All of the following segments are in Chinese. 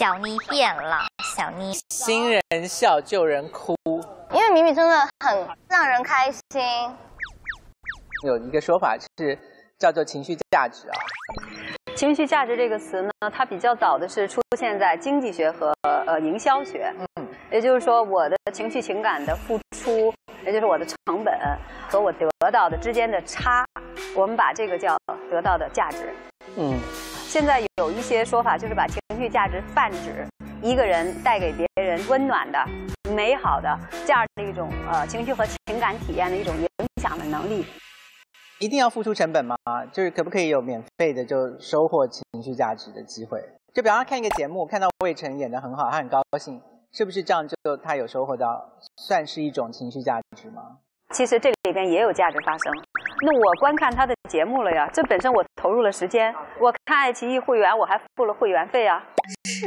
小妮变了，小妮。新人笑，旧人哭。因为米米真的很让人开心。有一个说法是叫做情绪价值啊。情绪价值这个词呢，它比较早的是出现在经济学和营销学。嗯，也就是说，我的情绪情感的付出，也就是我的成本和我得到的之间的差，我们把这个叫得到的价值。嗯。 现在有一些说法，就是把情绪价值泛指一个人带给别人温暖的、美好的这样的一种情绪和情感体验的一种影响的能力。一定要付出成本吗？就是可不可以有免费的就收获情绪价值的机会？就比方说看一个节目，看到魏晨演得很好，他很高兴，是不是这样就他有收获到，算是一种情绪价值吗？其实这里边也有价值发生。 那我观看他的节目了呀，这本身我投入了时间，我看爱奇艺会员我还付了会员费啊。是，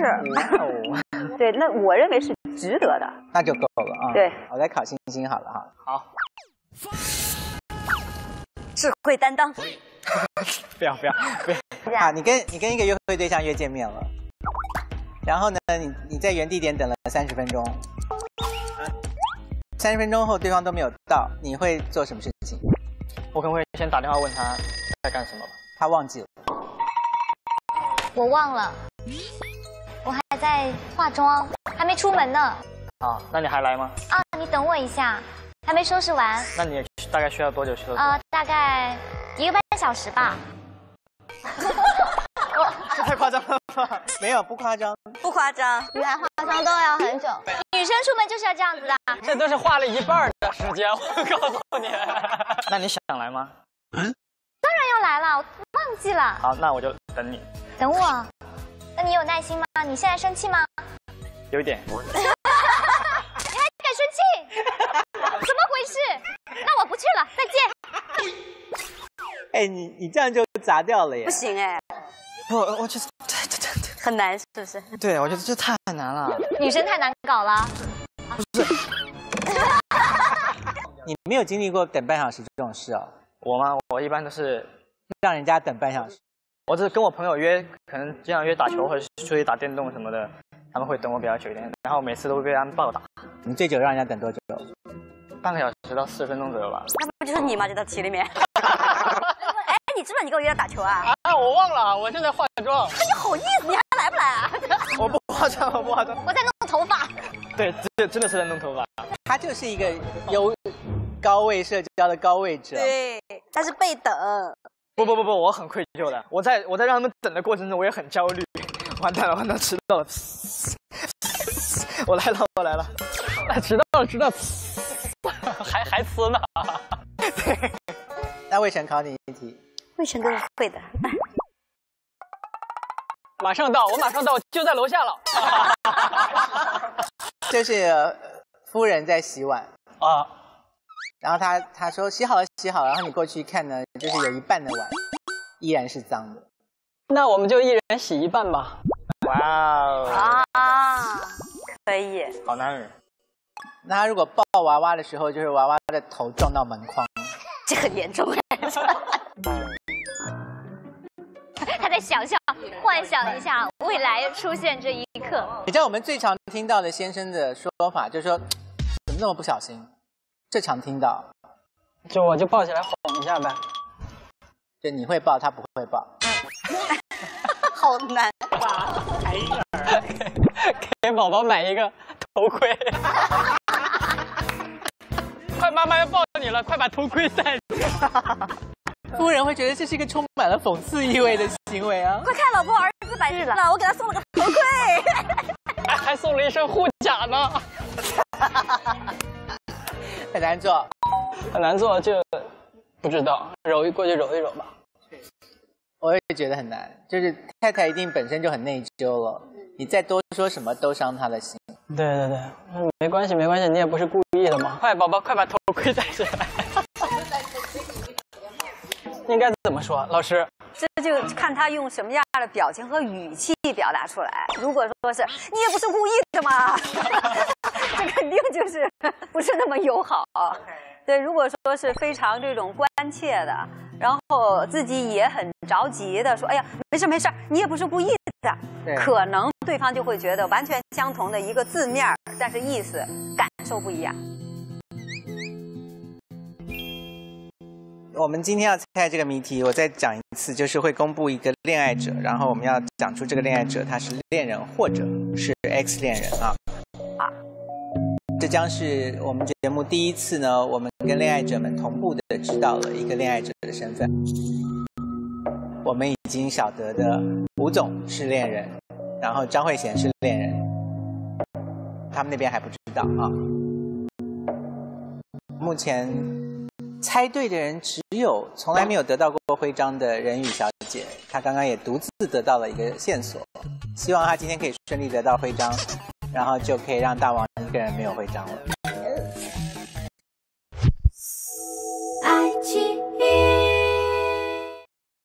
对，那我认为是值得的，那就够了啊。对，我来考星星好了哈。好，智慧担当。不要啊！你跟一个约会对象约见面了，然后呢，你在原地点等了30分钟，30分钟后对方都没有到，你会做什么事情？ 我可能会先打电话问他在干什么吧。他忘记了，我忘了，我还在化妆，还没出门呢。啊，那你还来吗？啊，你等我一下，还没收拾完。那你大概需要多久去？大概1个半小时吧。这太夸张了吧？没有，不夸张，不夸张，女孩化妆都要很久。女生出门就是要这样子的。这都是画了一半的时间，我告诉你。那你想来吗？嗯，当然要来了，我忘记了。好，那我就等你。等我？那你有耐心吗？你现在生气吗？有一点。你还敢生气？怎么回事？那我不去了，再见。哎，你这样就砸掉了耶。不行哎。 我觉得这很难，是不是？对，我觉得这太难了。女生太难搞了。不是。你没有经历过等半小时这种事哦？我吗？我一般都是让人家等半小时。我只是跟我朋友约，可能经常约打球或者出去打电动什么的，他们会等我比较久一点，然后每次都会被他们暴打。你最久让人家等多久？半个小时到40分钟左右吧。那不就是你吗？这道题里面。哎，你知道你跟我约他打球啊？ 我忘了，我正在化妆。哎，你好意思，你还来不来啊？我不化妆，我不化妆。我在弄头发。对，真的是在弄头发。他就是一个有高位社交的高位者。对，他是被等。不，我很愧疚的。我在让他们等的过程中，我也很焦虑。完蛋了，迟到了。我来了。迟到了，还呲呢。对。那魏晨考你一题。 魏晨哥会的，马上到，我马上到，就在楼下了。就是夫人在洗碗啊，然后她说洗好了洗好了，然后你过去看呢，就是有一半的碗依然是脏的。那我们就一人洗一半吧。哇哦！啊，可以。好男人。那他如果抱娃娃的时候，就是娃娃的头撞到门框，这很严重哎。他在想象，幻想一下未来出现这一刻。你知道我们最常听到的先生的说法，就是说怎么那么不小心？最常听到，我就抱起来哄一下呗。就你会抱，他不会抱。好难吧？给宝宝买一个头盔。快，妈妈要抱你了，快把头盔戴上。夫人会觉得这是一个充满了讽刺意味的行为啊！快看，老婆儿子百日了，我给他送了个头盔，还送了一身护甲呢。很难做，很难做，就不知道揉过去揉一揉吧。我也觉得很难，就是太太一定本身就很内疚了，你再多说什么都伤她的心。对，没关系，你也不是故意的嘛。快，宝宝，快把头盔戴起来。应该怎么说，老师？这就看他用什么样的表情和语气表达出来。如果说是你也不是故意的嘛，这肯定就是不是那么友好。对，如果说是非常这种关切的，然后自己也很着急的说，哎呀，没事没事，你也不是故意的，可能对方就会觉得完全相同的一个字面，但是意思感受不一样。 我们今天要猜这个谜题，我再讲一次，就是会公布一个恋爱者，然后我们要讲出这个恋爱者他是恋人或者是 X 恋人啊。啊，这将是我们节目第一次呢，我们跟恋爱者们同步的知道了一个恋爱者的身份。我们已经晓得的吴总是恋人，然后张慧娴是恋人，他们那边还不知道啊。目前。 猜对的人只有从来没有得到过徽章的任宇小姐，她刚刚也独自得到了一个线索，希望她今天可以顺利得到徽章，然后就可以让大王一个人没有徽章了。爱情。